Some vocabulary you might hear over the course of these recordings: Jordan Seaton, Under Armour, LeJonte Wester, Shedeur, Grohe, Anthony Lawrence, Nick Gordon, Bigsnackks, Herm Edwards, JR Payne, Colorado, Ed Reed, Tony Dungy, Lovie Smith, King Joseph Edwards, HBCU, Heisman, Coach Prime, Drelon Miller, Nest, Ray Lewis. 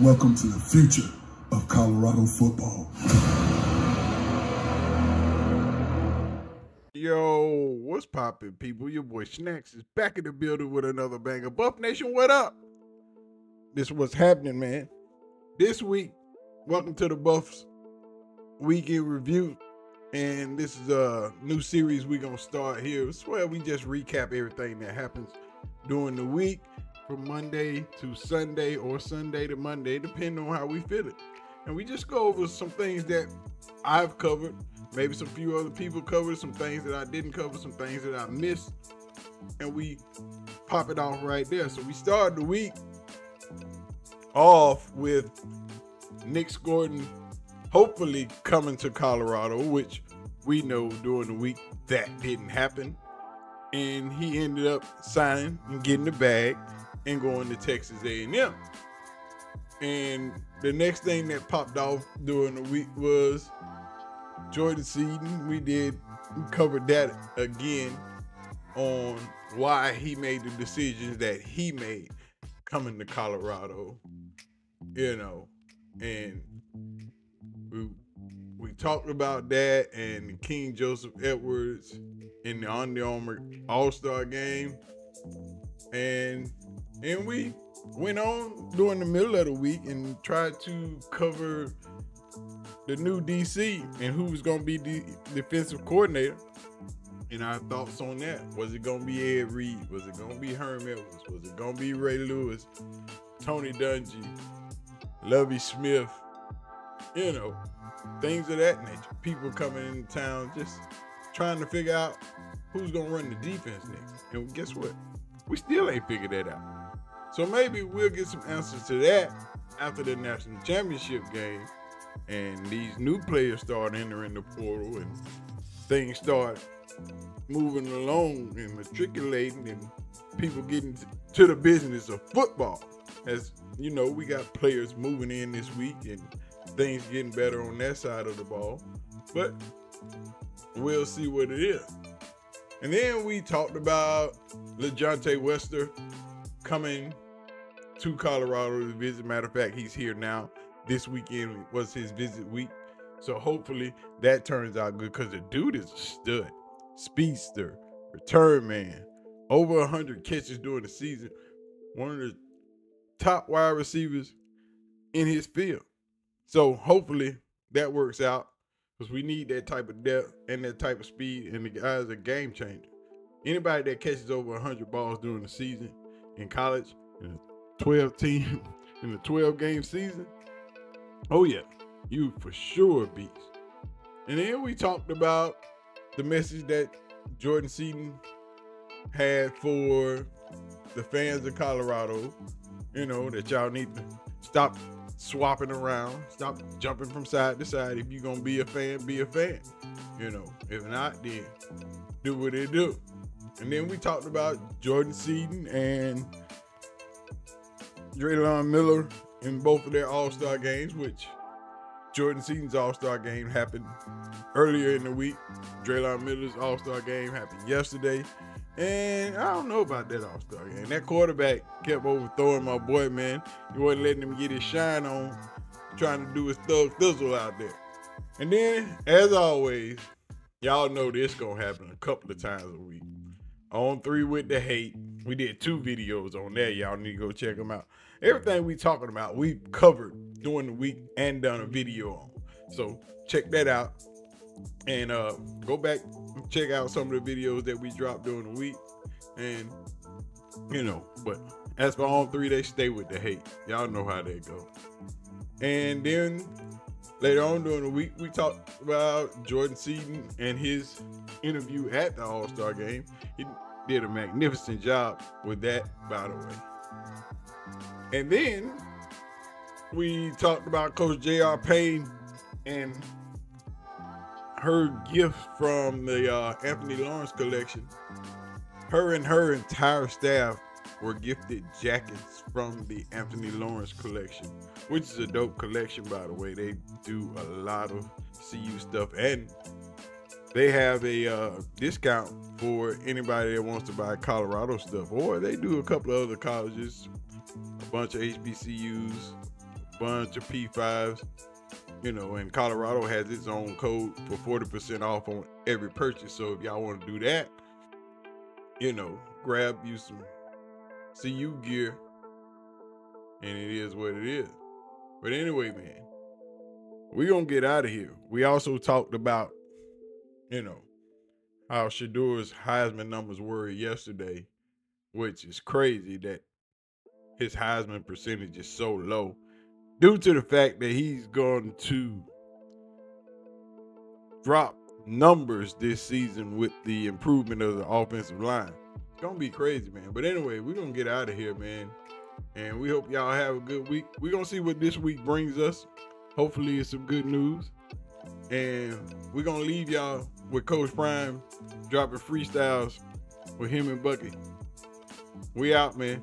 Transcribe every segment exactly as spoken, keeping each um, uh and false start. Welcome to the future of Colorado football. Yo, what's poppin', people? Your boy Snacks is back in the building with another banger. Buff Nation, what up? This is what's happening, man. This week, welcome to the Buffs Weekend Review. And this is a new series we're going to start here. I swear we just recap everything that happens during the week from Monday to Sunday or Sunday to Monday, depending on how we feel it. And we just go over some things that I've covered, maybe some few other people covered, some things that I didn't cover, some things that I missed, and we pop it off right there. So we started the week off with Nick Gordon hopefully coming to Colorado, which we know during the week that didn't happen. And he ended up signing and getting the bag and going to Texas A and M. And the next thing that popped off during the week was Jordan Seaton. We did we covered that again on why he made the decisions that he made coming to Colorado, you know, and we we talked about that and King Joseph Edwards in the Under Armour All-Star game. And and we went on during the middle of the week and tried to cover the new D C and who was going to be the defensive coordinator and our thoughts on that. Was it going to be Ed Reed? Was it going to be Herm Edwards? Was it going to be Ray Lewis, Tony Dungy, Lovie Smith, you know, things of that nature. People coming into town just trying to figure out who's going to run the defense next. And guess what? We still ain't figured that out. So maybe we'll get some answers to that after the national championship game and these new players start entering the portal and things start moving along and matriculating and people getting to the business of football. As you know, we got players moving in this week and things getting better on that side of the ball, but we'll see what it is. And then we talked about LeJonte Wester coming to Colorado to visit. Matter of fact, he's here now. This weekend was his visit week. So hopefully that turns out good because the dude is a stud. Speedster, return man, over one hundred catches during the season. One of the top wide receivers in his field. So hopefully that works out because we need that type of depth and that type of speed, and the guy's a game changer. Anybody that catches over one hundred balls during the season in college, in a twelve team, in the twelve game season, oh yeah, you for sure a beast. And then we talked about the message that Jordan Seaton had for the fans of Colorado, you know, that y'all need to stop swapping around, stop jumping from side to side. If you're gonna be a fan, be a fan, you know. If not, then do what they do. And then we talked about Jordan Seaton and Drelon Miller in both of their all-star games, which Jordan Seaton's all-star game happened earlier in the week. Drelon Miller's all-star game happened yesterday. And I don't know about that all-star game. That quarterback kept overthrowing my boy, man. He wasn't letting him get his shine on, trying to do his thug thizzle out there. And then, as always, y'all know this gonna happen a couple of times a week. On Three with the Hate, we did two videos on that. Y'all need to go check them out. Everything we talking about, we've covered during the week and done a video on. So check that out. And uh, go back and check out some of the videos that we dropped during the week. And, you know, but as for On Three, they stay with the hate. Y'all know how they go. And then later on during the week, we talked about Jordan Seaton and his interview at the All-Star game. He did a magnificent job with that, by the way. And then we talked about Coach J R Payne and her gift from the uh, Anthony Lawrence collection. Her and her entire staff were gifted jackets from the Anthony Lawrence collection, which is a dope collection, by the way. They do a lot of C U stuff, and they have a uh, discount for anybody that wants to buy Colorado stuff, or they do a couple of other colleges, a bunch of H B C Us, bunch of P fives. You know, and Colorado has its own code for forty percent off on every purchase. So if y'all want to do that, you know, grab you some C U gear, and it is what it is. But anyway, man, we're going to get out of here. We also talked about, you know, how Shedeur's Heisman numbers were yesterday, which is crazy that his Heisman percentage is so low, due to the fact that he's going to drop numbers this season with the improvement of the offensive line. It's going to be crazy, man. But anyway, we're going to get out of here, man. And we hope y'all have a good week. We're going to see what this week brings us. Hopefully it's some good news. And we're going to leave y'all with Coach Prime dropping freestyles with him and Bucky. We out, man.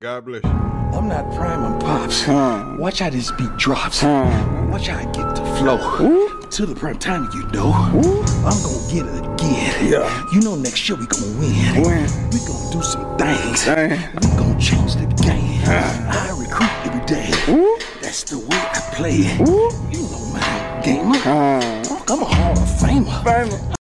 God bless you. I'm not Prime, I'm Pops. Mm. Watch how this beat drops. Mm. Watch how I get to flow. Ooh. To the prime time, you know. Ooh. I'm gonna get it again. Yeah. You know next year we gonna win. win. We gonna do some things. Dang. We gonna change the game. Uh. I recruit every day. Ooh. That's the way I play. Ooh. You know my gamer. Uh. Fuck, I'm a Hall of Famer. Famer.